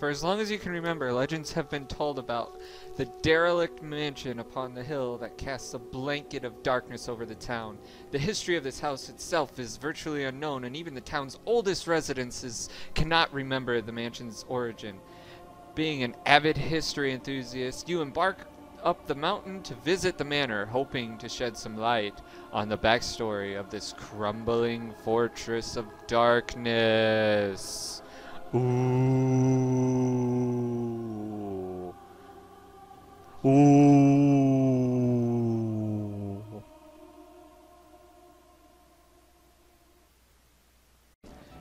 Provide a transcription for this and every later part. For as long as you can remember, legends have been told about the derelict mansion upon the hill that casts a blanket of darkness over the town. The history of this house itself is virtually unknown, and even the town's oldest residents cannot remember the mansion's origin. Being an avid history enthusiast, you embark up the mountain to visit the manor, hoping to shed some light on the backstory of this crumbling fortress of darkness. Ooh. Ooh.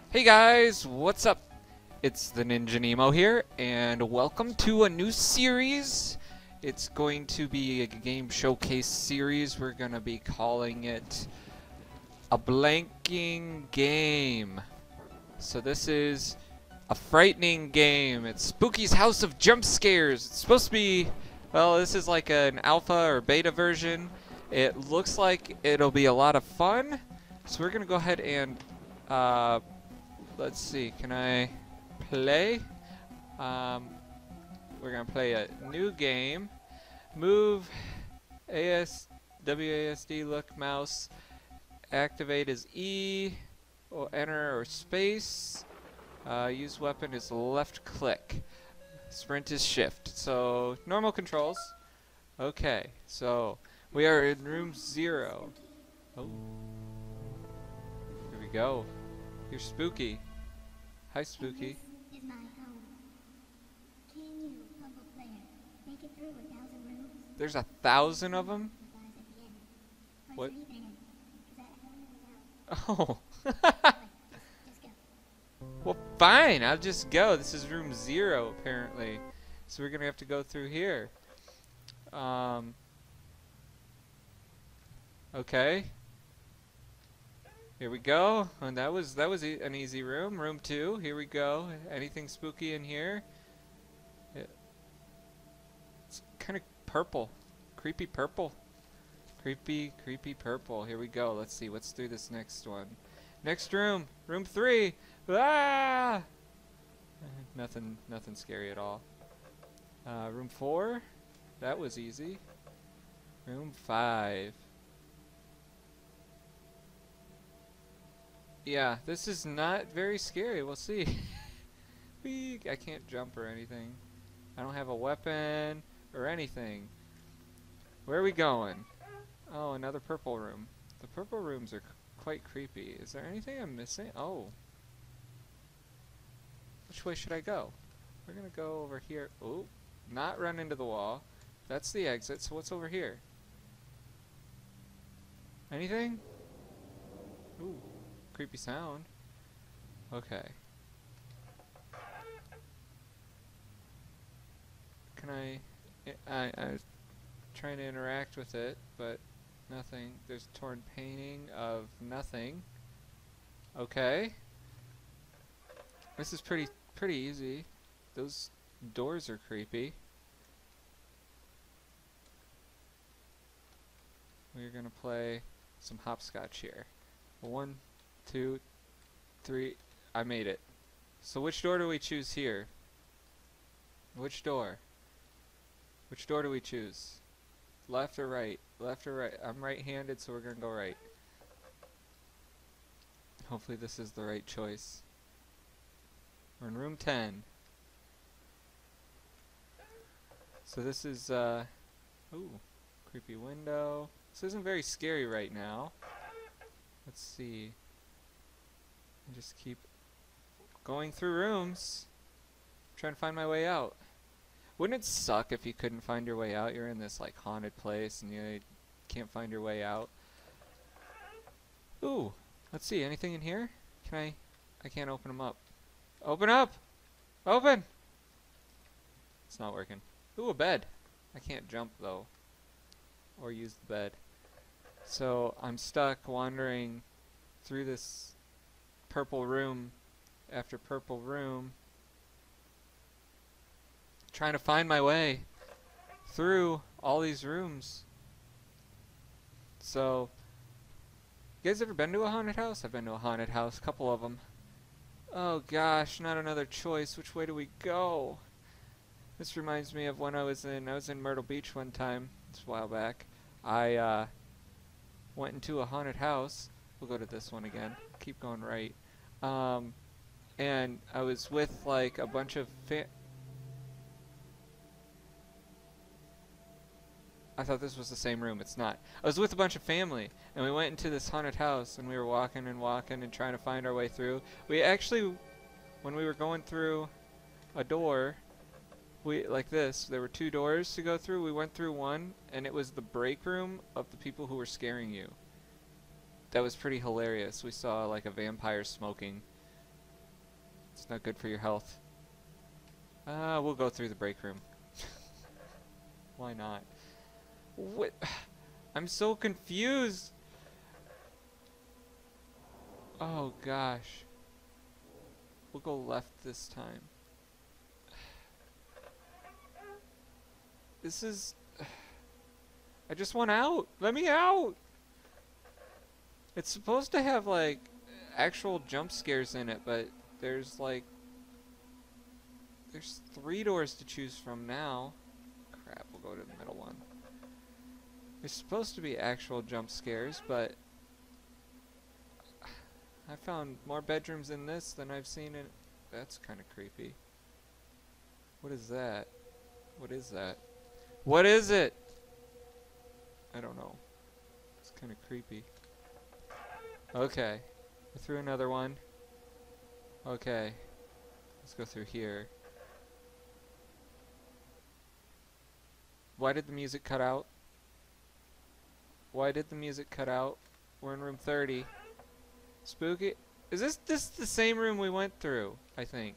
Hey guys, what's up? It's the Ninja Nemo here, and welcome to a new series. It's going to be a game showcase series. We're going to be calling it a blanking game. So this is a frightening game. It's Spooky's House of Jump Scares. It's supposed to be, well, this is like an alpha or beta version. It looks like it'll be a lot of fun. So we're going to go ahead and, let's see, can I play? We're going to play a new game. Move WASD look mouse. Activate is E or enter or space. Use weapon is left click. Sprint is shift. So normal controls. Okay, so we are in room 0. Oh, here we go. You're Spooky. Hi, Spooky. There's 1,000 of them? What? Oh. Well, fine. I'll just go. This is room 0, apparently. So we're going to have to go through here. Okay. Here we go. And that was an easy room. Room 2. Here we go. Anything spooky in here? It's kind of purple. Creepy purple. Creepy purple. Here we go. Let's see. Let's do this next one. Next room. Room 3. Ah! Nothing scary at all. Room 4. That was easy. Room 5. Yeah, this is not very scary. We'll see. I can't jump or anything. I don't have a weapon or anything. Where are we going? Oh, another purple room. The purple rooms are quite creepy. Is there anything I'm missing? Oh. Which way should I go? We're gonna go over here. Oh, not run into the wall. That's the exit, so what's over here? Anything? Ooh, creepy sound. Okay. Can I was trying to interact with it, but nothing. There's a torn painting of nothing. Okay. This is pretty easy. Those doors are creepy. We're gonna play some hopscotch here. 1, 2, 3. I made it. So which door do we choose here? Which door? Which door do we choose? Left or right? Left or right? I'm right-handed, so we're going to go right. Hopefully this is the right choice. We're in room 10. So this is, ooh, creepy window. This isn't very scary right now. Let's see. I just keep going through rooms. I'm trying to find my way out. Wouldn't it suck if you couldn't find your way out? You're in this like haunted place and you can't find your way out. Ooh, let's see. Anything in here? Can I can't open them up. Open up! Open! It's not working. Ooh, a bed. I can't jump though. Or use the bed. So I'm stuck wandering through this purple room after purple room, trying to find my way through all these rooms. So, you guys ever been to a haunted house? I've been to a haunted house, a couple of them. Oh gosh, not another choice. Which way do we go? This reminds me of when I was in Myrtle Beach one time. It's a while back. I went into a haunted house. We'll go to this one again. Keep going right. And I was with like a bunch of I thought this was the same room. It's not. I was with a bunch of family, and we went into this haunted house, and we were walking and walking and trying to find our way through. We actually, when we were going through a door, we like this, there were two doors to go through. We went through one, and it was the break room of the people who were scaring you. That was pretty hilarious. We saw like a vampire smoking. It's not good for your health. We'll go through the break room. Why not? What? I'm so confused. Oh gosh. We'll go left this time. This is... I just want out. Let me out. It's supposed to have like actual jump scares in it, but there's like... There's three doors to choose from now. Crap, we'll go to the middle one. There's supposed to be actual jump scares, but I found more bedrooms in this than I've seen in... That's kind of creepy. What is that? What is that? What is it? I don't know. It's kind of creepy. Okay. We're through another one. Okay. Let's go through here. Why did the music cut out? Why did the music cut out? We're in room 30. Spooky. Is this the same room we went through? I think.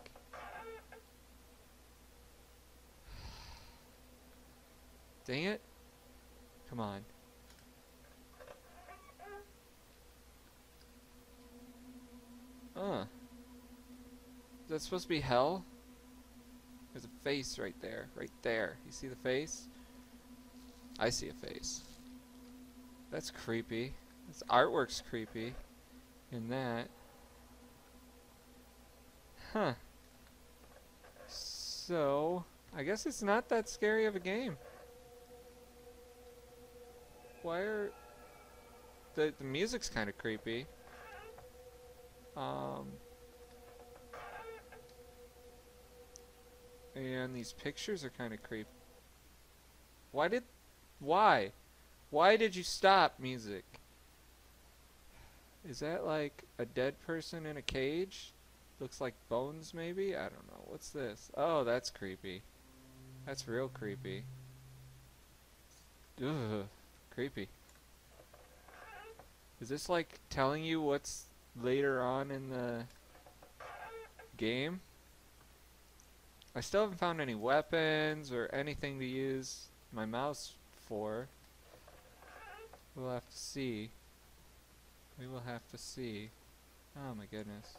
Dang it. Come on. Is that supposed to be hell? There's a face right there. Right there. You see the face? I see a face. That's creepy. This artwork's creepy. In that. Huh. So, I guess it's not that scary of a game. Why are... The music's kind of creepy. And these pictures are kind of creepy. Why? Why did you stop, music? Is that like a dead person in a cage? Looks like bones, maybe? I don't know. What's this? Oh, that's creepy. That's real creepy. Ugh. Creepy. Is this like telling you what's later on in the game? I still haven't found any weapons or anything to use my mouse for. We'll have to see. We will have to see. Oh my goodness.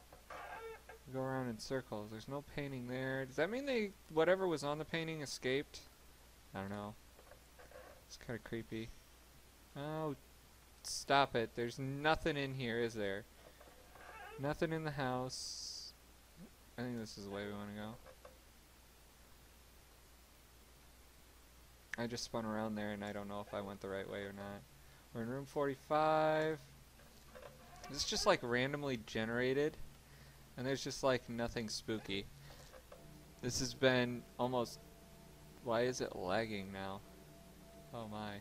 We go around in circles. There's no painting there. Does that mean whatever was on the painting escaped? I don't know. It's kind of creepy. Oh, stop it. There's nothing in here, is there? Nothing in the house. I think this is the way we want to go. I just spun around there and I don't know if I went the right way or not. We're in room 45. This is just like randomly generated and there's just like nothing spooky. This has been almost... Why is it lagging now? Oh my.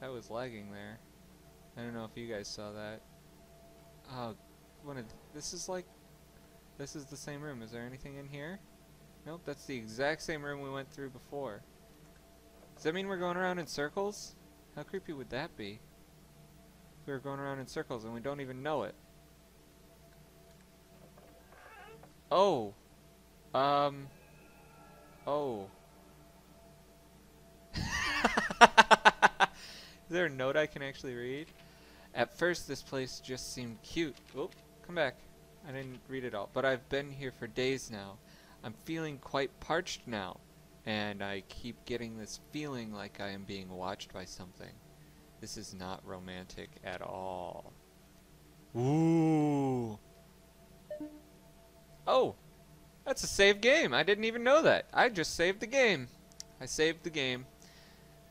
That was lagging there. I don't know if you guys saw that. Oh, this is like... This is the same room. Is there anything in here? Nope, that's the exact same room we went through before. Does that mean we're going around in circles? How creepy would that be? If we were going around in circles and we don't even know it. Oh. Oh. Is there a note I can actually read? At first this place just seemed cute. Oh, come back. I didn't read it all. But I've been here for days now. I'm feeling quite parched now, and I keep getting this feeling like I am being watched by something. This is not romantic at all. Ooh. Oh, that's a saved game. I didn't even know that. I just saved the game. I saved the game.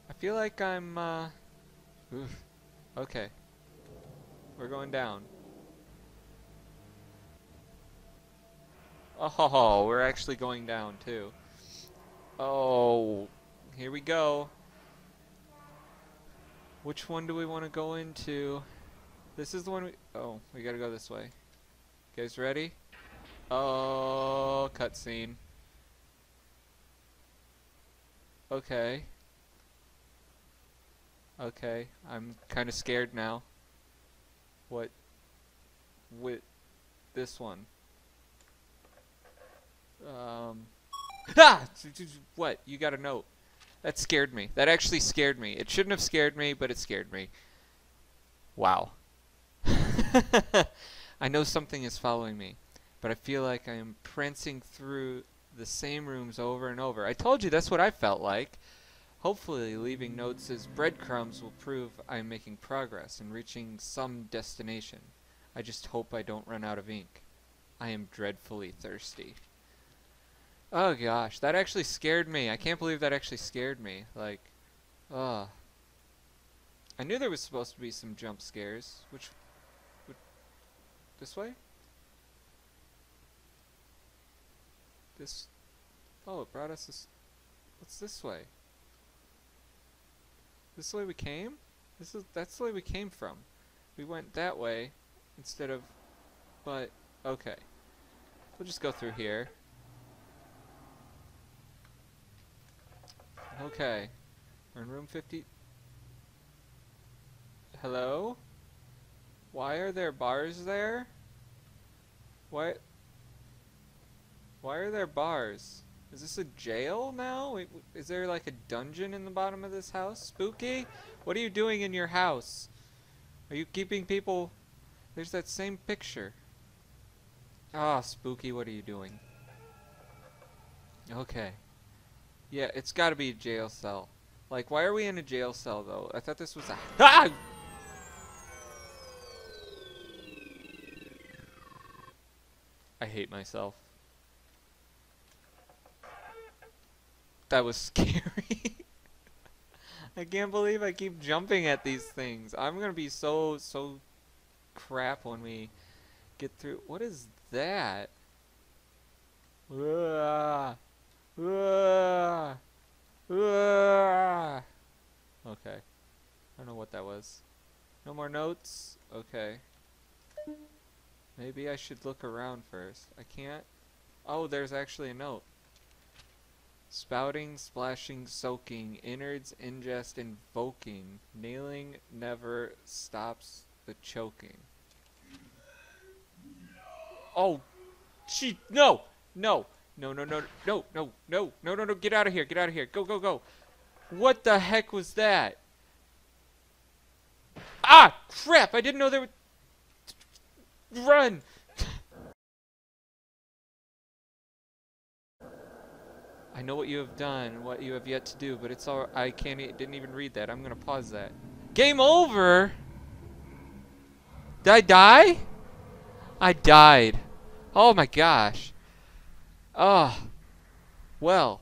I feel like I'm, oof. Okay. We're going down. Oh, we're actually going down, too. Oh, here we go. Which one do we want to go into? This is the one we... Oh, we gotta go this way. You guys ready? Oh, cutscene. Okay. Okay, I'm kind of scared now. What? With this one. Ah! What? You got a note. That scared me. That actually scared me. It shouldn't have scared me, but it scared me. Wow. I know something is following me, but I feel like I am prancing through the same rooms over and over. I told you that's what I felt like. Hopefully, leaving notes as breadcrumbs will prove I am making progress and reaching some destination. I just hope I don't run out of ink. I am dreadfully thirsty. Oh gosh, that actually scared me. I can't believe that actually scared me. Like, ugh. I knew there was supposed to be some jump scares. Which this way? This... Oh, it brought us this... What's this way? This way we came? That's the way we came from. We went that way instead of... But, okay. We'll just go through here. Okay, we're in room 50. Hello? Why are there bars there? What? Why are there bars? Is this a jail now? Is there like a dungeon in the bottom of this house? Spooky? What are you doing in your house? Are you keeping people... There's that same picture. Ah, Spooky, what are you doing? Okay. Yeah, it's gotta be a jail cell. Like, why are we in a jail cell, though? I thought this was a... Ah! I hate myself. That was scary. I can't believe I keep jumping at these things. I'm gonna be so crap when we get through... What is that? Ugh. Okay. I don't know what that was. No more notes? Okay. Maybe I should look around first. I can't. Oh, there's actually a note. Spouting, splashing, soaking, innards, ingest, invoking, nailing never stops the choking. Oh, she no! No! No, get out of here, go. What the heck was that? Ah, crap, I didn't know there was... Run! I know what you have done, what you have yet to do, but it's all... I didn't even read that. I'm gonna pause that. Game over? Did I die? I died. Oh my gosh. Oh, well,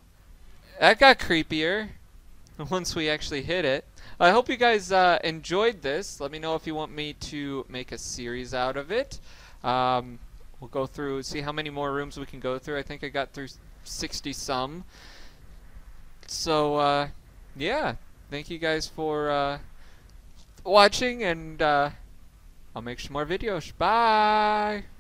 that got creepier once we actually hit it. I hope you guys enjoyed this. Let me know if you want me to make a series out of it. We'll go through, see how many more rooms we can go through. I think I got through 60 some. So, yeah, thank you guys for watching, and I'll make some more videos. Bye!